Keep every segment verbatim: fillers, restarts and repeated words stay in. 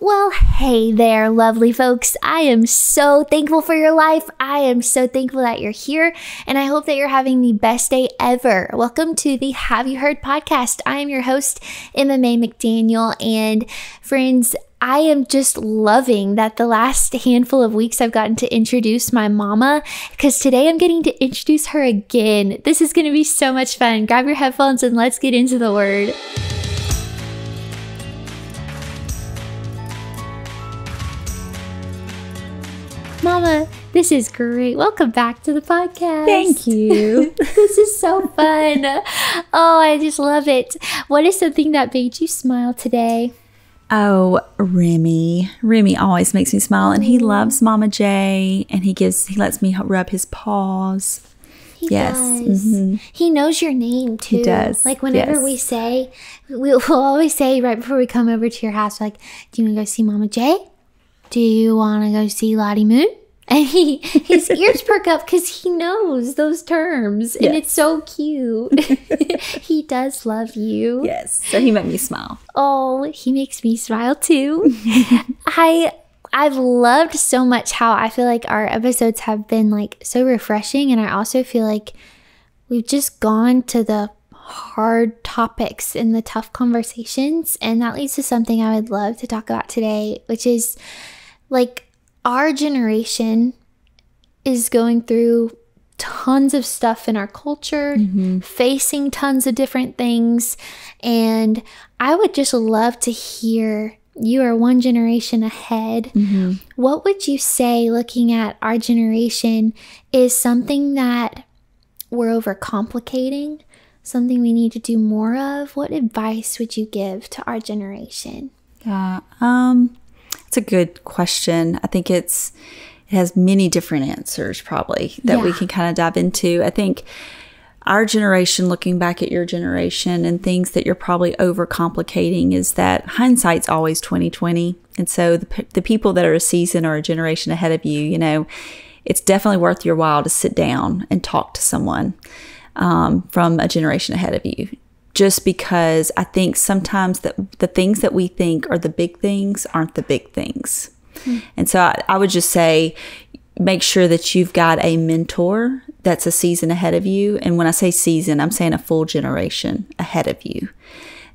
Well, hey there, lovely folks. I am so thankful for your life. I am so thankful that you're here, and I hope that you're having the best day ever. Welcome to the Have You Heard Podcast. I am your host, Emma Mae McDaniel, and friends, I am just loving that the last handful of weeks I've gotten to introduce my mama, because today I'm getting to introduce her again. This is going to be so much fun. Grab your headphones and let's get into the word. Mama, this is great. Welcome back to the podcast. Thank you. This is so fun. Oh, I just love it. What is something that made you smile today? Oh, Remy. Remy always makes me smile, and he loves Mama Jay, and he gives, he lets me rub his paws. He yes. does. Mm-hmm. He knows your name too. He does. Like whenever yes. we say, we'll always say right before we come over to your house, like, do you want to go see Mama Jay? Do you want to go see Lottie Moon? And he, his ears perk up because he knows those terms. Yes. And it's so cute. He does love you. Yes. So he made me smile. Oh, he makes me smile too. I... I've loved so much how I feel like our episodes have been like so refreshing. And I also feel like we've just gone to the hard topics and the tough conversations. And that leads to something I would love to talk about today, which is like our generation is going through tons of stuff in our culture, mm-hmm. facing tons of different things. And I would just love to hear, you are one generation ahead. Mm-hmm. What would you say, looking at our generation, is something that we're overcomplicating, something we need to do more of? What advice would you give to our generation? Yeah, uh, um, it's a good question. I think it's it has many different answers probably that yeah. we can kind of dive into. I think our generation, looking back at your generation and things that you're probably overcomplicating, is that hindsight's always twenty twenty. And so the, the people that are a season or a generation ahead of you, you know, it's definitely worth your while to sit down and talk to someone um, from a generation ahead of you. Just because I think sometimes that the things that we think are the big things aren't the big things. Mm. And so I, I would just say, make sure that you've got a mentor that's a season ahead of you. And when I say season, I'm saying a full generation ahead of you,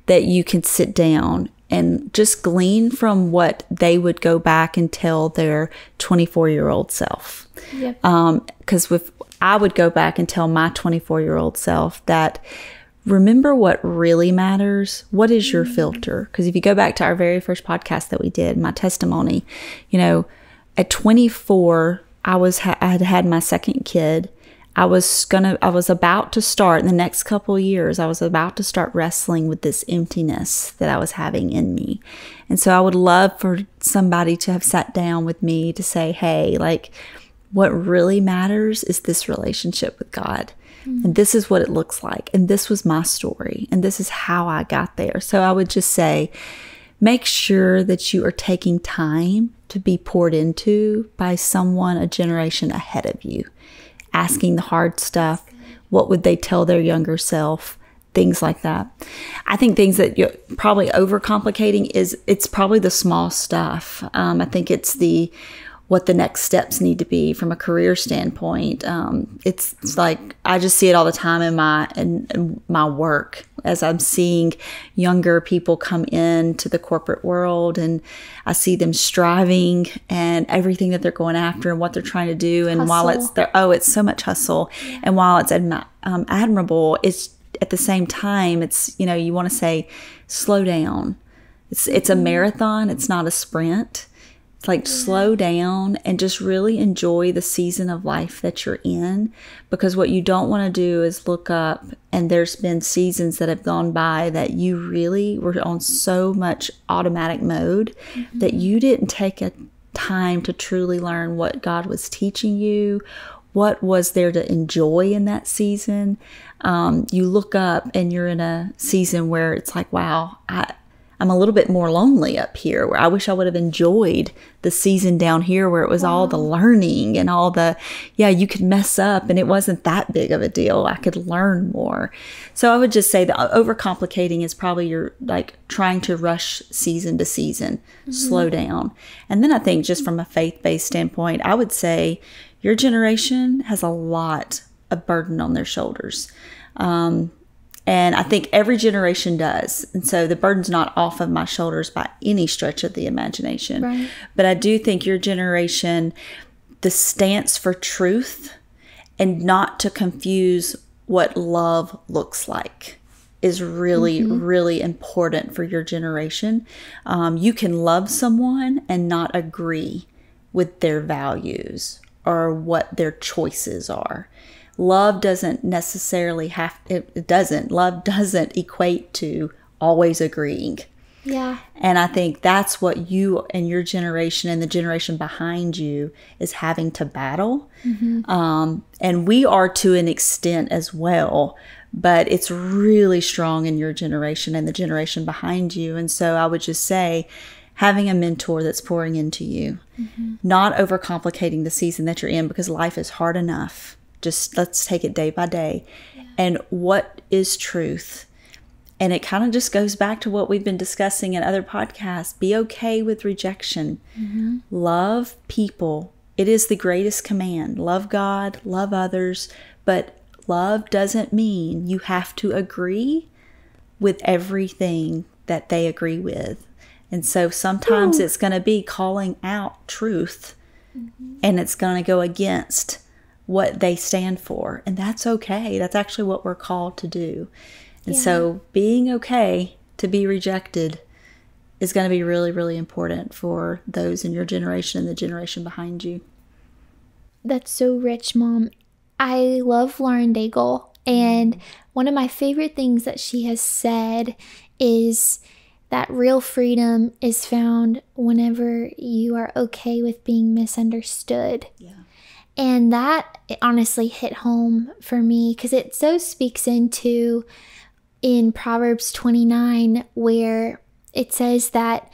that you can sit down and just glean from what they would go back and tell their twenty-four-year-old self. Yep. Um, 'cause with, I would go back and tell my twenty-four-year-old self that, remember what really matters. What is your mm-hmm. filter? 'Cause if you go back to our very first podcast that we did, my testimony, you know, at twenty-four, I was ha I had had my second kid. I was gonna I was about to start in the next couple of years. I was about to start wrestling with this emptiness that I was having in me. And so I would love for somebody to have sat down with me to say, "Hey, like what really matters is this relationship with God. Mm-hmm. And this is what it looks like. And this was my story. And this is how I got there." So I would just say, make sure that you are taking time to be poured into by someone a generation ahead of you, asking the hard stuff. What would they tell their younger self? Things like that. I think things that you're probably overcomplicating is it's probably the small stuff. Um, I think it's the what the next steps need to be from a career standpoint. Um, it's, it's like I just see it all the time in my in, in my work as I'm seeing younger people come into the corporate world, and I see them striving and everything that they're going after and what they're trying to do. And hustle. While it's their oh, it's so much hustle, and while it's admi um, admirable, it's at the same time it's you know you want to say slow down. It's it's a marathon. It's not a sprint. It's like yeah. slow down and just really enjoy the season of life that you're in, because what you don't want to do is look up and there's been seasons that have gone by that you really were on so much automatic mode mm-hmm. that you didn't take a time to truly learn what God was teaching you, what was there to enjoy in that season. Um, you look up and you're in a season where it's like, wow, I I'm a little bit more lonely up here, where I wish I would have enjoyed the season down here where it was wow. all the learning and all the, yeah, you could mess up and it wasn't that big of a deal. I could learn more. So I would just say that overcomplicating is probably your, like, trying to rush season to season, mm-hmm. slow down. And then I think just from a faith-based standpoint, I would say your generation has a lot of burden on their shoulders. Um, And I think every generation does. And so the burden's not off of my shoulders by any stretch of the imagination. Right. But I do think your generation, the stance for truth and not to confuse what love looks like is really, mm-hmm. really important for your generation. Um, you can love someone and not agree with their values or what their choices are. Love doesn't necessarily have, it doesn't, love doesn't equate to always agreeing. Yeah. And I think that's what you and your generation and the generation behind you is having to battle. Mm-hmm. Um, and we are to an extent as well, but it's really strong in your generation and the generation behind you. And so I would just say, having a mentor that's pouring into you, mm-hmm. not overcomplicating the season that you're in, because life is hard enough. Just let's take it day by day. Yeah. And what is truth? And it kind of just goes back to what we've been discussing in other podcasts. Be okay with rejection. Mm-hmm. Love people. It is the greatest command. Love God, love others. But love doesn't mean you have to agree with everything that they agree with. And so sometimes Ooh. It's going to be calling out truth. Mm-hmm. And it's going to go against what they stand for. And that's okay. That's actually what we're called to do. And yeah. so being okay to be rejected is going to be really, really important for those in your generation and the generation behind you. That's so rich, Mom. I love Lauren Daigle. And one of my favorite things that she has said is that real freedom is found whenever you are okay with being misunderstood. Yeah. And that it honestly hit home for me, because it so speaks into in Proverbs twenty-nine, where it says that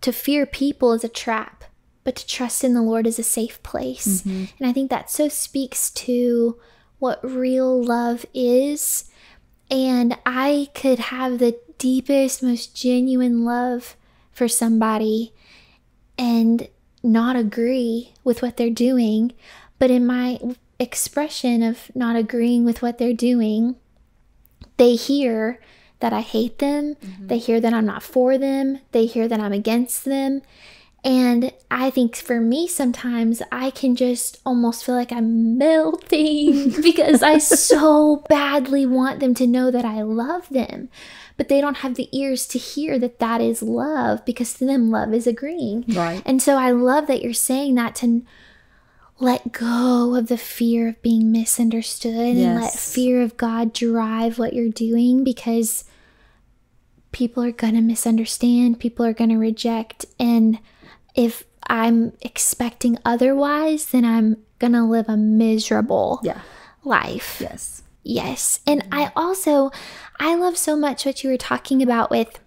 to fear people is a trap, but to trust in the Lord is a safe place. Mm-hmm. And I think that so speaks to what real love is. And I could have the deepest, most genuine love for somebody and not agree with what they're doing. But in my expression of not agreeing with what they're doing, they hear that I hate them. Mm-hmm. They hear that I'm not for them. They hear that I'm against them. And I think for me, sometimes I can just almost feel like I'm melting because I so badly want them to know that I love them. But they don't have the ears to hear that that is love, because to them, love is agreeing. Right. And so I love that you're saying that, to let go of the fear of being misunderstood. Yes. And let fear of God drive what you're doing, because people are going to misunderstand, people are going to reject. And if I'm expecting otherwise, then I'm going to live a miserable yeah. life. Yes. Yes. And mm-hmm. I also, I love so much what you were talking about with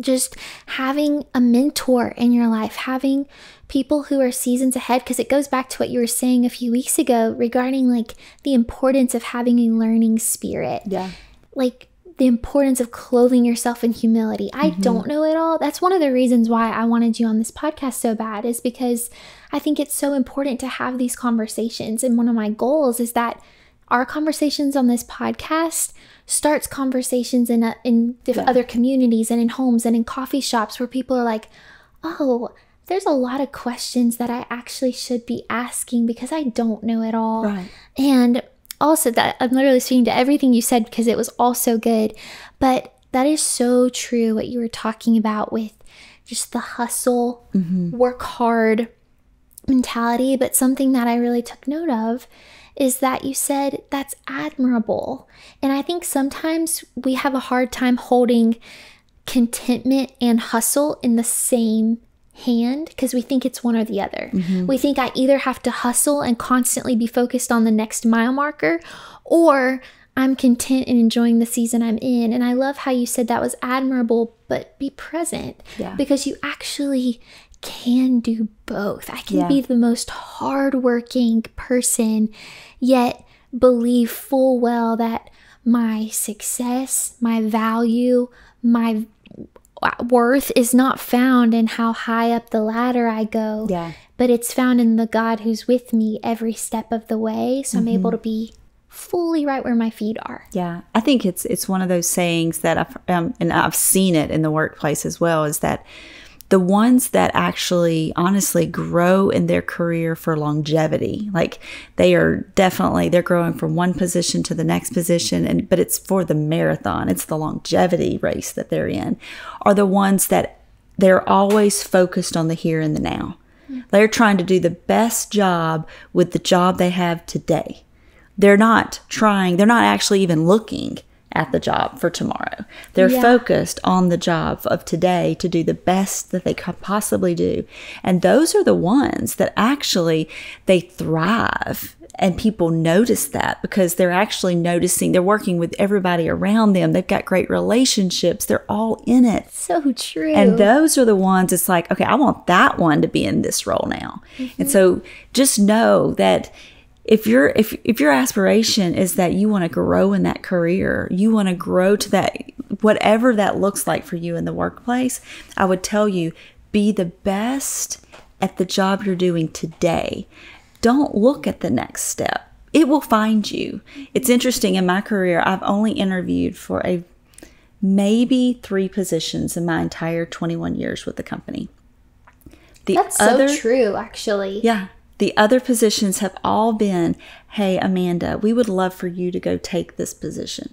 just having a mentor in your life, having people who are seasons ahead, because it goes back to what you were saying a few weeks ago regarding like the importance of having a learning spirit. Yeah. Like the importance of clothing yourself in humility. I mm-hmm. don't know it all. That's one of the reasons why I wanted you on this podcast so bad, is because I think it's so important to have these conversations. And one of my goals is that our conversations on this podcast starts conversations in, a, in yeah. other communities and in homes and in coffee shops, where people are like, oh, there's a lot of questions that I actually should be asking because I don't know it all. Right. And also, that I'm literally speaking to everything you said because it was all so good. But that is so true what you were talking about with just the hustle, mm-hmm. work hard mentality. But something that I really took note of is that you said that's admirable. And I think sometimes we have a hard time holding contentment and hustle in the same hand, because we think it's one or the other. Mm-hmm. We think I either have to hustle and constantly be focused on the next mile marker, or I'm content and enjoying the season I'm in. And I love how you said that was admirable, but be present. Yeah. Because you actually can do both. I can yeah. be the most hardworking person, yet believe full well that my success, my value, my worth is not found in how high up the ladder I go, yeah. but it's found in the God who's with me every step of the way. So mm-hmm. I'm able to be fully right where my feet are. Yeah, I think it's it's one of those sayings that I've um, and I've seen it in the workplace as well, is that the ones that actually honestly grow in their career for longevity, like they are definitely, they're growing from one position to the next position, and but it's for the marathon, it's the longevity race that they're in, are the ones that they're always focused on the here and the now. Mm-hmm. They're trying to do the best job with the job they have today. They're not trying, they're not actually even looking at the job for tomorrow. They're yeah. focused on the job of today to do the best that they could possibly do. And those are the ones that actually they thrive. And people notice that because they're actually noticing, they're working with everybody around them. They've got great relationships. They're all in it. So true. And those are the ones it's like, okay, I want that one to be in this role now. Mm-hmm. And so just know that If you're, if, if your aspiration is that you want to grow in that career, you want to grow to that, whatever that looks like for you in the workplace, I would tell you, be the best at the job you're doing today. Don't look at the next step. It will find you. It's interesting, in my career, I've only interviewed for a maybe three positions in my entire twenty-one years with the company. The That's other, so true, actually. Yeah. The other positions have all been, hey, Amanda, we would love for you to go take this position.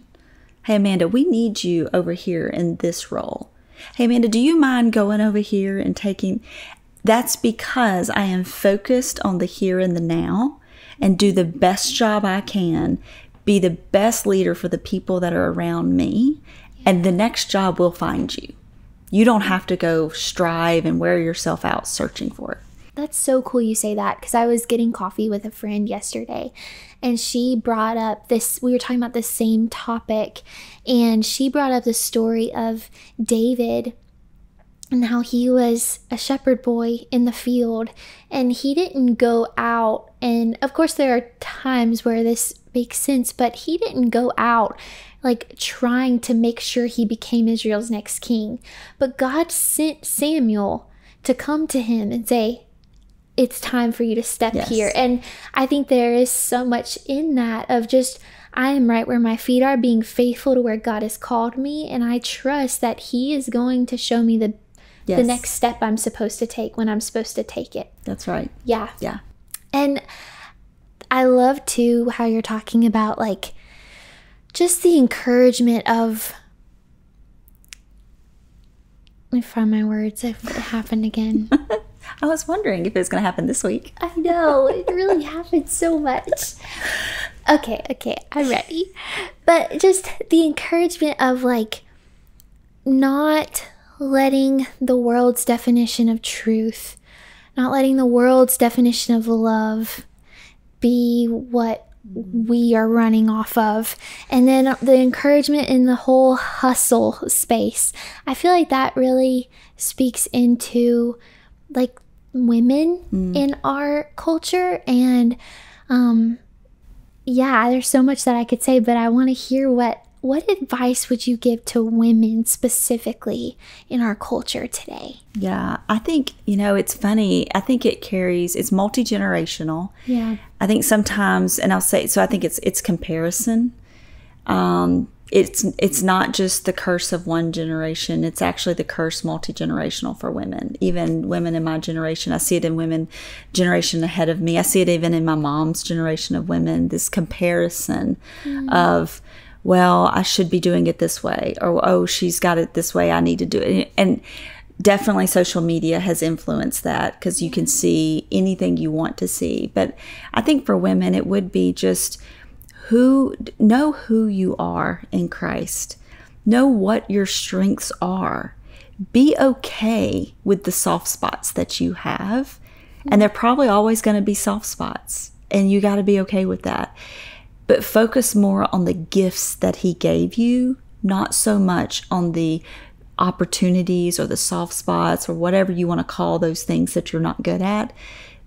Hey, Amanda, we need you over here in this role. Hey, Amanda, do you mind going over here and taking? That's because I am focused on the here and the now and do the best job I can, be the best leader for the people that are around me, and the next job will find you. You don't have to go strive and wear yourself out searching for it. That's so cool you say that, because I was getting coffee with a friend yesterday and she brought up this, we were talking about the same topic, and she brought up the story of David and how he was a shepherd boy in the field and he didn't go out. And of course there are times where this makes sense, but he didn't go out like trying to make sure he became Israel's next king. But God sent Samuel to come to him and say, it's time for you to step yes. here. And I think there is so much in that of just, I am right where my feet are, being faithful to where God has called me. And I trust that he is going to show me the, yes. the next step I'm supposed to take when I'm supposed to take it. That's right. Yeah. Yeah. And I love too how you're talking about like just the encouragement of, let me find my words if it happened again. I was wondering if it was going to happen this week. I know. It really happened so much. Okay. Okay. I'm ready. But just the encouragement of like not letting the world's definition of truth, not letting the world's definition of love be what we are running off of. And then the encouragement in the whole hustle space. I feel like that really speaks into like women mm. in our culture. And um yeah, there's so much that I could say, but I want to hear what what advice would you give to women specifically in our culture today? Yeah, I think, you know, it's funny. I think it carries, it's multi-generational. Yeah. I think sometimes, and I'll say, so I think it's it's comparison. Um, it's it's not just the curse of one generation. It's actually the curse multi-generational for women. Even women in my generation, I see it in women generation ahead of me. I see it even in my mom's generation of women, this comparison mm. of, well, I should be doing it this way, or, oh, she's got it this way, I need to do it. And definitely social media has influenced that, because you can see anything you want to see. But I think for women, it would be just who know who you are in Christ. Know what your strengths are. Be okay with the soft spots that you have. And they're probably always going to be soft spots. And you got to be okay with that. but focus more on the gifts that he gave you, not so much on the opportunities or the soft spots or whatever you want to call those things that you're not good at.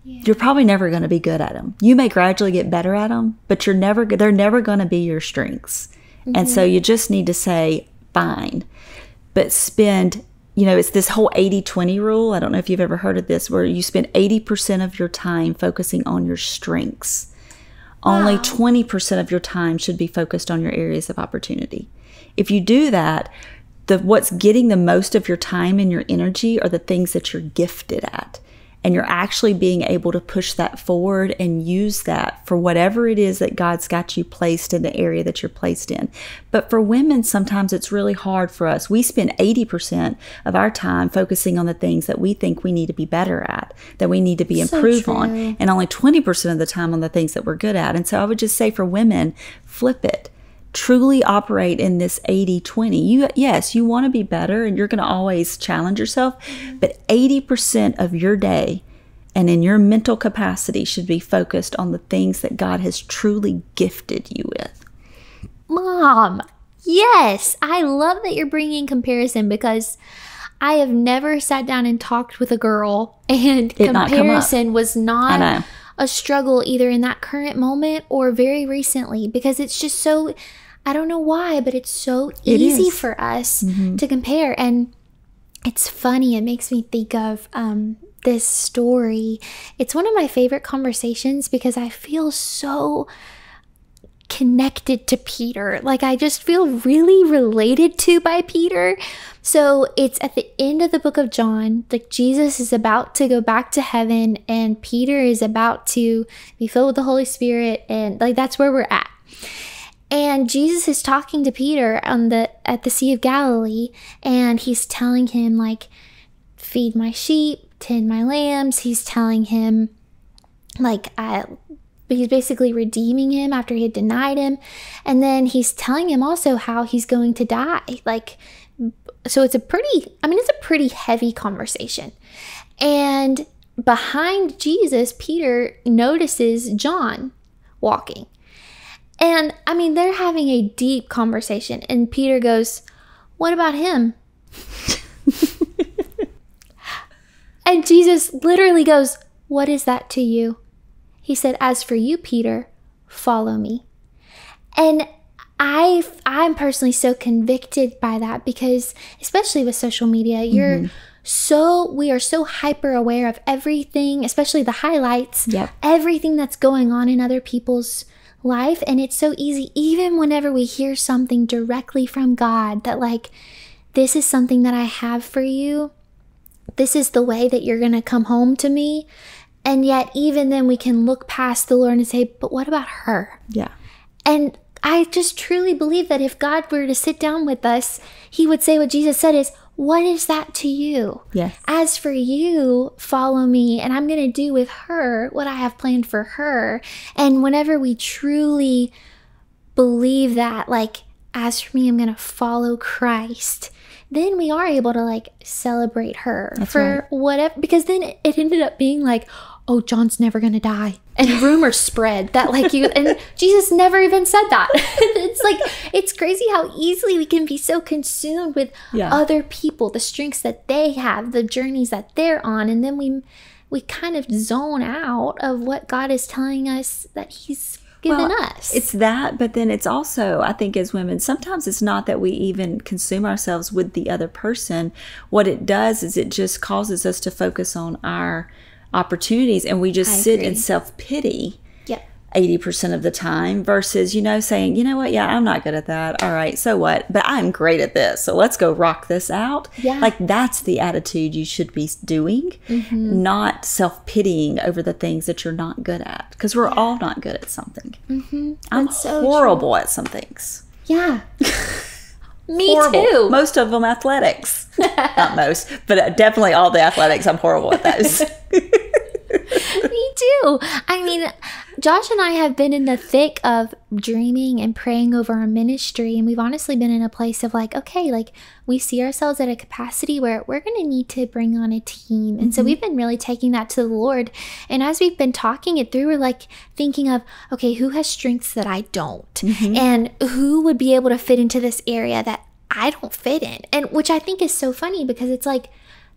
Yeah. You're probably never going to be good at them. You may gradually get better at them, but you're never, they're never going to be your strengths. Mm-hmm. And so you just need to say, fine, but spend, you know, it's this whole eighty twenty rule. I don't know if you've ever heard of this, where you spend eighty percent of your time focusing on your strengths. Wow. Only twenty percent of your time should be focused on your areas of opportunity. If you do that, the, what's getting the most of your time and your energy are the things that you're gifted at. And you're actually being able to push that forward and use that for whatever it is that God's got you placed in the area that you're placed in. But for women, sometimes it's really hard for us. We spend eighty percent of our time focusing on the things that we think we need to be better at, that we need to be improved on, and only twenty percent of the time on the things that we're good at. And so I would just say for women, flip it. Truly operate in this eighty twenty. You, yes, you want to be better and you're going to always challenge yourself, but eighty percent of your day and in your mental capacity should be focused on the things that God has truly gifted you with. Mom, yes, I love that you're bringing comparison, because I have never sat down and talked with a girl and it comparison not was not... I know. A struggle either in that current moment or very recently, because it's just so, I don't know why, but it's so easy for us mm-hmm. to compare. And it's funny, it makes me think of um, this story. It's one of my favorite conversations because I feel so connected to Peter. Like I just feel really related to by Peter. So it's at the end of the book of John, like Jesus is about to go back to heaven and Peter is about to be filled with the Holy Spirit, and like that's where we're at. And Jesus is talking to Peter on the at the Sea of Galilee, and he's telling him like, feed my sheep, tend my lambs. He's telling him like, I But he's basically redeeming him after he had denied him. And then he's telling him also how he's going to die. Like, so it's a pretty, I mean, it's a pretty heavy conversation. And behind Jesus, Peter notices John walking. And I mean, they're having a deep conversation. And Peter goes, "What about him?" And Jesus literally goes, "What is that to you?" He said, "As for you, Peter, follow me." And I, I'm personally so convicted by that, because especially with social media, you're mm-hmm. so, we are so hyper aware of everything, especially the highlights, yep. everything that's going on in other people's life. And it's so easy, even whenever we hear something directly from God that like, this is something that I have for you. This is the way that you're going to come home to me. And yet, even then, we can look past the Lord and say, but what about her? Yeah. And I just truly believe that if God were to sit down with us, he would say what Jesus said is, what is that to you? Yes. As for you, follow me, and I'm going to do with her what I have planned for her. And whenever we truly believe that, like, as for me, I'm going to follow Christ, then we are able to, like, celebrate her That's for right. whatever. Because then it, it ended up being like, oh, John's never going to die. And rumors spread that, like, you, and Jesus never even said that. It's like, it's crazy how easily we can be so consumed with yeah. other people, the strengths that they have, the journeys that they're on. And then we, we kind of zone out of what God is telling us that he's Well, us. It's that, but then it's also, I think as women, sometimes it's not that we even consume ourselves with the other person. What it does is it just causes us to focus on our opportunities, and we just I sit agree. in self-pity yep. eighty percent of the time versus, you know, saying, you know what, yeah, I'm not good at that. All right, so what? But I'm great at this, so let's go rock this out. Yeah. Like that's the attitude you should be doing, mm-hmm. not self-pitying over the things that you're not good at, because we're yeah. all not good at something. Mm-hmm. I'm so horrible true. at some things. Yeah. Me horrible. too. Most of them athletics. Not most, but definitely all the athletics. I'm horrible at those. Me too. I mean, Josh and I have been in the thick of dreaming and praying over our ministry, and we've honestly been in a place of like, okay, like we see ourselves at a capacity where we're going to need to bring on a team. And mm-hmm. so we've been really taking that to the Lord. And as we've been talking it through, we're like thinking of, okay, who has strengths that I don't? Mm-hmm. And who would be able to fit into this area that I don't fit in? And which I think is so funny, because it's like,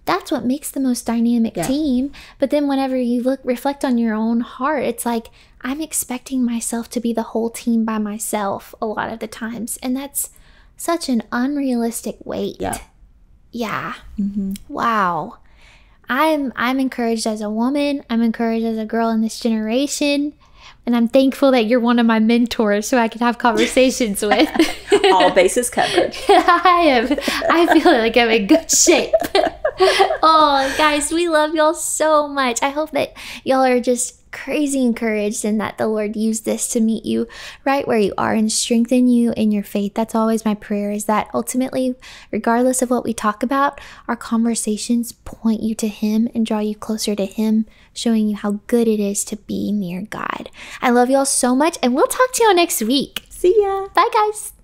that's what makes the most dynamic yeah. team. But then whenever you look, reflect on your own heart, it's like, I'm expecting myself to be the whole team by myself a lot of the times. And that's such an unrealistic weight. Yeah. Yeah. Mm-hmm. Wow. I'm, I'm encouraged as a woman. I'm encouraged as a girl in this generation. And I'm thankful that you're one of my mentors so I can have conversations with. All bases covered. I am. I feel like I'm in good shape. Oh, guys, we love y'all so much. I hope that y'all are just crazy encouraged and that the Lord used this to meet you right where you are and strengthen you in your faith. That's always my prayer, is that ultimately, regardless of what we talk about, our conversations point you to Him and draw you closer to Him, showing you how good it is to be near God. I love y'all so much, and we'll talk to y'all next week. See ya. Bye, guys.